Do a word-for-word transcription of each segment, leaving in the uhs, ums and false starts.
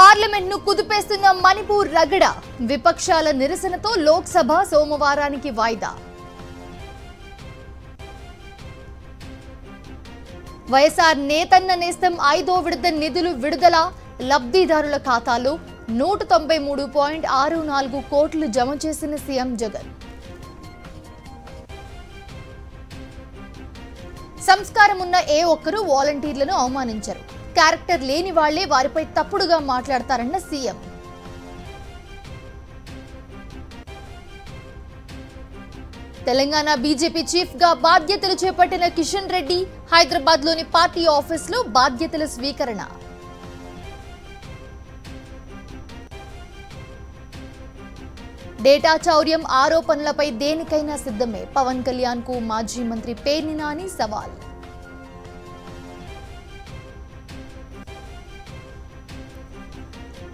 పార్లమెంట్ను కుదిపేస్తున్న మణిపూర్ రగడ విపక్షాల నిరసనతో లోక్సభ సోమవారానికి వాయిదా. వైఎస్ఆర్ నేతన్న నేస్తం ఐదో విడత నిధులు విడుదల, లబ్ధిదారుల ఖాతాలో నూట తొంభై మూడు పాయింట్ ఆరు నాలుగు కోట్లు జమ చేసిన సీఎం జగన్. సంస్కారం ఉన్న ఏ ఒక్కరూ వాలంటీర్లను అవమానించరు, క్యారెక్టర్ లేని వాళ్లే వారిపై తప్పుడుగా మాట్లాడతారన్న సీఎం. తెలంగాణ బీజేపీ చీఫ్ గా బాధ్యతలు చేపట్టిన కిషన్ రెడ్డి హైదరాబాద్ లోని పార్టీ ఆఫీసులో బాధ్యతల స్వీకరణ. డేటా చౌర్యం ఆరోపణలపై దేనికైనా సిద్ధమే, పవన్ కళ్యాణ్ కు మాజీ మంత్రి పేర్ని నాని సవాల్.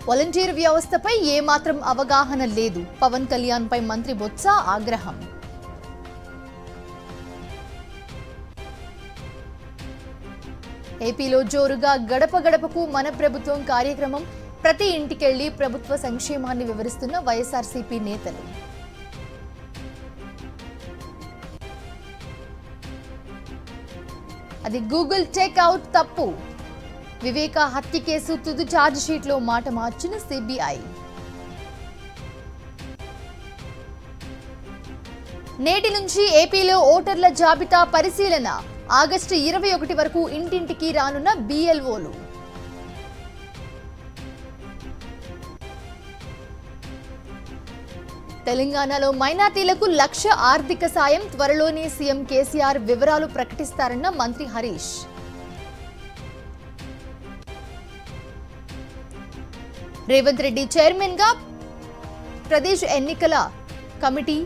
వాలంటీర్ వ్యవస్థపై ఏమాత్రం అవగాహన లేదు, పవన్ కళ్యాణ్ పై మంత్రి బొత్స ఆగ్రహం. ఏపీలో జోరుగా గడప గడపకు మన ప్రభుత్వం కార్యక్రమం, ప్రతి ఇంటికెళ్లి ప్రభుత్వ సంక్షేమాన్ని వివరిస్తున్న వైఎస్ఆర్సీపీ నేతలు. అది గూగుల్ చెక్అవుట్ తప్పు, వివేక హత్య కేసు తుది ఛార్జిషీట్లో మాట మార్చిన సిబిఐ. నేటి నుంచి ఏపీలో ఓటర్ల జాబితా పరిశీలన, ఆగస్టు ఇరవై ఒకటి వరకు ఇంటింటికి రానున్న బిఎల్ఓలు. తెలంగాణలో మైనార్టీలకు లక్ష ఆర్థిక సాయం, త్వరలోనే సీఎం కేసీఆర్ వివరాలు ప్రకటిస్తారన్న మంత్రి హరీష్. రేవంత్ రెడ్డి చైర్మన్ గా ప్రదేశ్ ఎన్నికల కమిటీ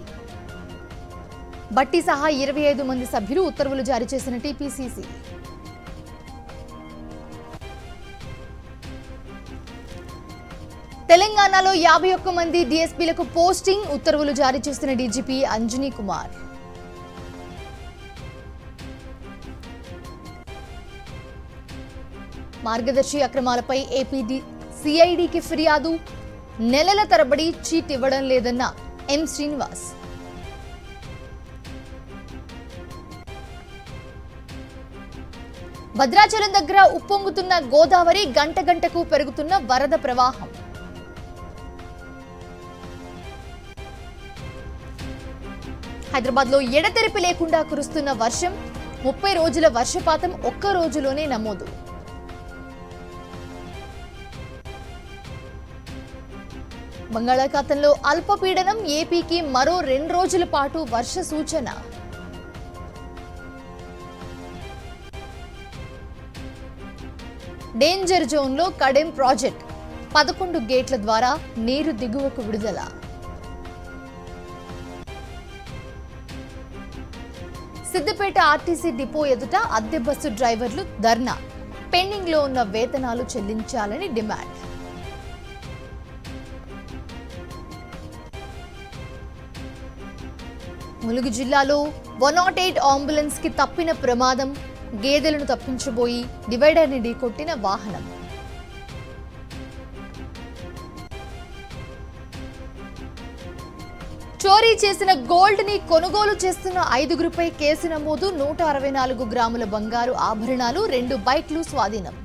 బట్టి సహా ఇరవై ఐదు మంది సభ్యులు ఉత్తర్వులు జారీ చేసిన టీపీసీసీ. తెలంగాణలో యాభై ఒక్క మంది డీఎస్పీలకు పోస్టింగ్, ఉత్తర్వులు జారీ చేస్తున్న డీజీపీ అంజనీ కుమార్. మార్గదర్శి అక్రమాలపై ఏపీ సిఐడికి ఫిర్యాదు, నెలల తరబడి చీట్ ఇవ్వడం లేదన్న ఎం శ్రీనివాస్. భద్రాచలం దగ్గర ఉప్పొంగుతున్న గోదావరి, గంట గంటకు పెరుగుతున్న వరద ప్రవాహం. హైదరాబాద్ లో ఎడతెరిపి లేకుండా కురుస్తున్న వర్షం, ముప్పై రోజుల వర్షపాతం ఒక్క రోజులోనే నమోదు. బంగాళాఖాతంలో అల్పపీడనం, ఏపీకి మరో రెండు రోజుల పాటు వర్ష సూచన. డేంజర్ జోన్లో కడెం ప్రాజెక్ట్, పదకొండు గేట్ల ద్వారా నీరు దిగువకు విడుదల. సిద్దిపేట ఆర్టీసీ డిపో ఎదుట అద్దె బస్సు డ్రైవర్లు ధర్నా, పెండింగ్ లో ఉన్న వేతనాలు చెల్లించాలని డిమాండ్. ములుగు జిల్లాలో వన్ నాట్ ఎయిట్ అంబులెన్స్ కి తప్పిన ప్రమాదం, గేదెలను తప్పించబోయి డివైడర్ ని ఢీకొట్టిన వాహనం. చోరీ చేసిన గోల్డ్ ని కొనుగోలు చేస్తున్న ఐదుగురుపై కేసు నమోదు, నూట అరవై నాలుగు గ్రాముల బంగారు ఆభరణాలు, రెండు బైక్లు స్వాధీనం.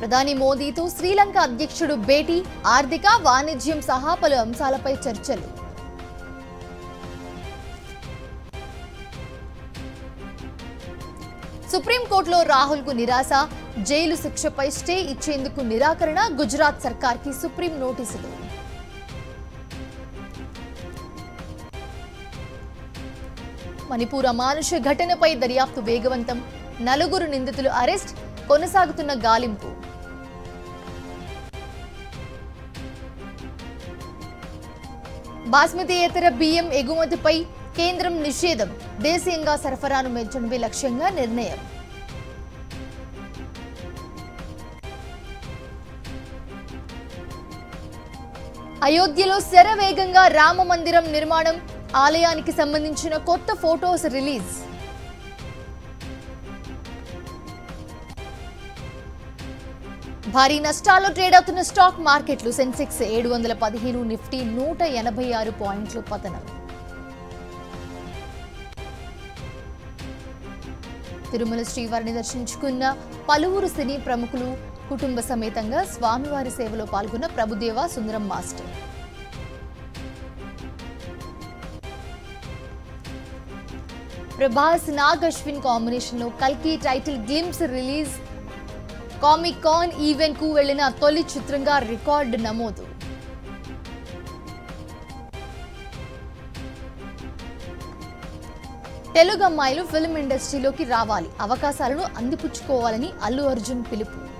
ప్రధాని మోదీతో శ్రీలంక అధ్యక్షుడు భేటీ, ఆర్థిక, వాణిజ్యం సహా పలు అంశాలపై చర్చలు. సుప్రీంకోర్టులో రాహుల్ కు నిరాశ, జైలు శిక్షపై స్టే ఇచ్చేందుకు నిరాకరణ, గుజరాత్ సర్కార్ కి సుప్రీం నోటీసులు. మణిపూర్ అమానుష ఘటనపై దర్యాప్తు వేగవంతం, నలుగురు నిందితులు అరెస్ట్, కొనసాగుతున్న గాలింపు. బాస్మతియేతర బియ్యం ఎగుమతిపై కేంద్రం నిషేధం, దేశీయంగా సరఫరాను పెంచడమే లక్ష్యంగా నిర్ణయం. అయోధ్యలో శరవేగంగా రామ మందిరం నిర్మాణం, ఆలయానికి సంబంధించిన కొత్త ఫోటోస్ రిలీజ్. భారీ నష్టాల్లో ట్రేడ్ అవుతున్న స్టాక్ మార్కెట్లు సెన్సెక్స్ ఏడు వందల పదిహేను, నిఫ్టీ నూట ఎనభై ఆరు పాయింట్లు పతనం. తిరుమల శ్రీవారిని దర్శించుకున్న పలువురు సినీ ప్రముఖులు కుటుంబ సమేతంగా స్వామివారి సేవలో పాల్గొన్న ప్రభుదేవ, సుందరం మాస్టర్. ప్రభాస్ నాగ్ అశ్విన్ కాంబినేషన్ లో కల్కి title glimpse release. Comic con event కు వెళ్లిన తొలి చిత్రంగా రికార్డు నమోదు. తెలుగు అమ్మాయిలు ఫిల్మ్ ఇండస్ట్రీలోకి రావాలి, అవకాశాలను అందిపుచ్చుకోవాలని అల్లు అర్జున్ పిలుపు.